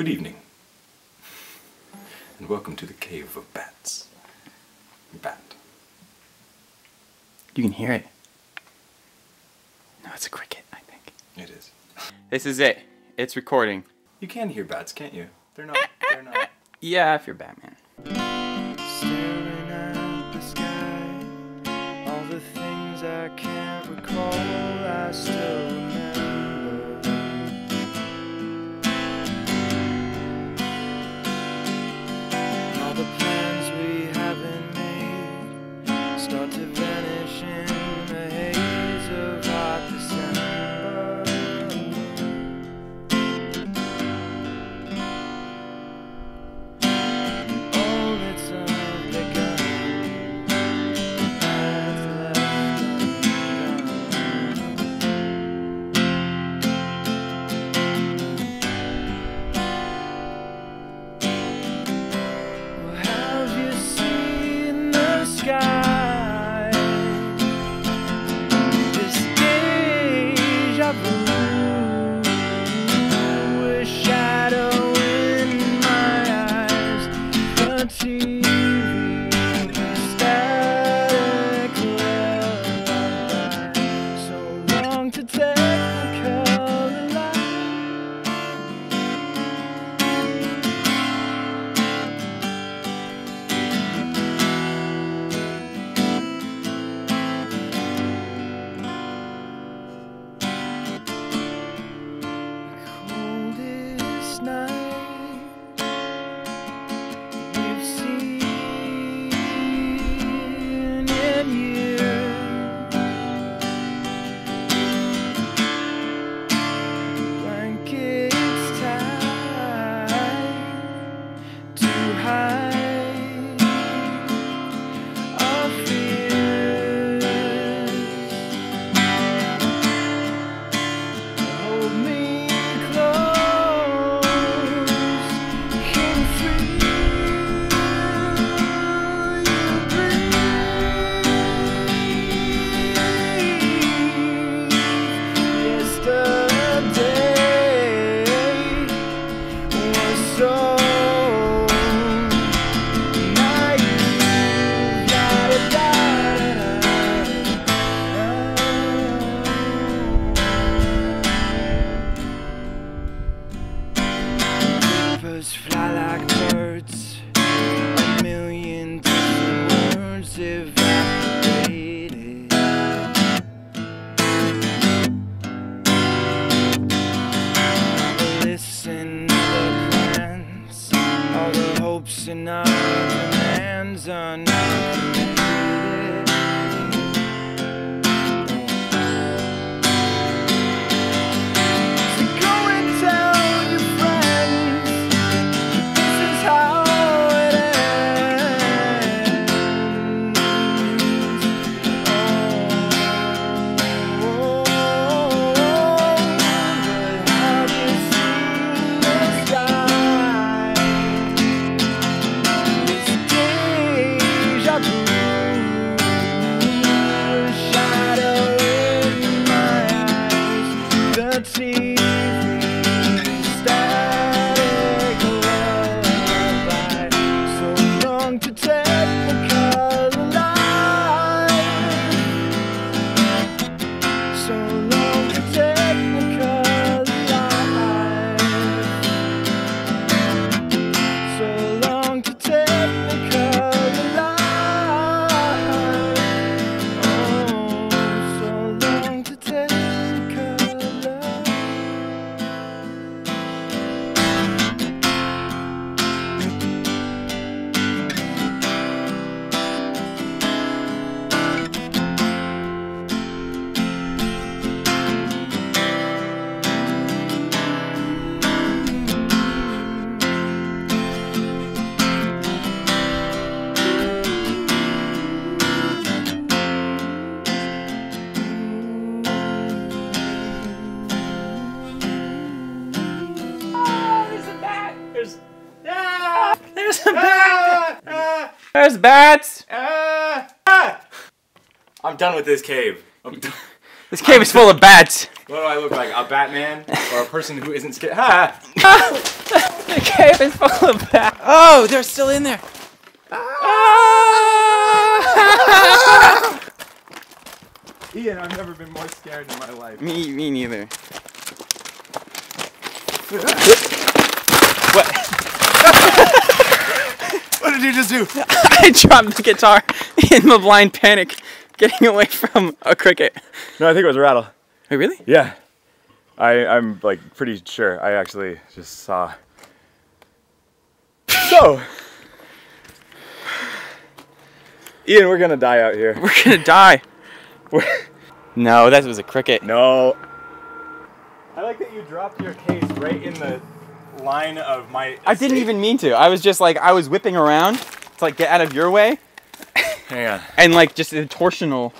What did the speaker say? Good evening, and welcome to the Cave of Bats. Bat. You can hear it. No, it's a cricket, I think. It is. This is it. It's recording. You can hear bats, can't you? They're not. Yeah, if you're Batman. Staring at the sky, all the things I can't recall, I still remember. To vanish in the haze of hot December. Oh, it's a liquor has left. Well, have you seen the sky? Fly like birds, a million different words evaporated. Listen to the plans, all the hopes and our demands are not completed. There's bats! I'm done with this cave. This cave is full of bats. What do I look like? A Batman? Or a person who isn't scared? Ha! Ah! The cave is full of bats. Oh, they're still in there. Ah! Ian, I've never been more scared in my life. Me neither. What? What did you just do? I dropped the guitar in the blind panic, getting away from a cricket. No, I think it was a rattle. Oh, really? Yeah. I'm like pretty sure. I actually just saw. So, Ian, we're gonna die out here. We're gonna die. No, that was a cricket. No. I like that you dropped your case right in the line of my estate. I didn't even mean to. I was just like, I was whipping around to like get out of your way. Hang on. And like just a torsional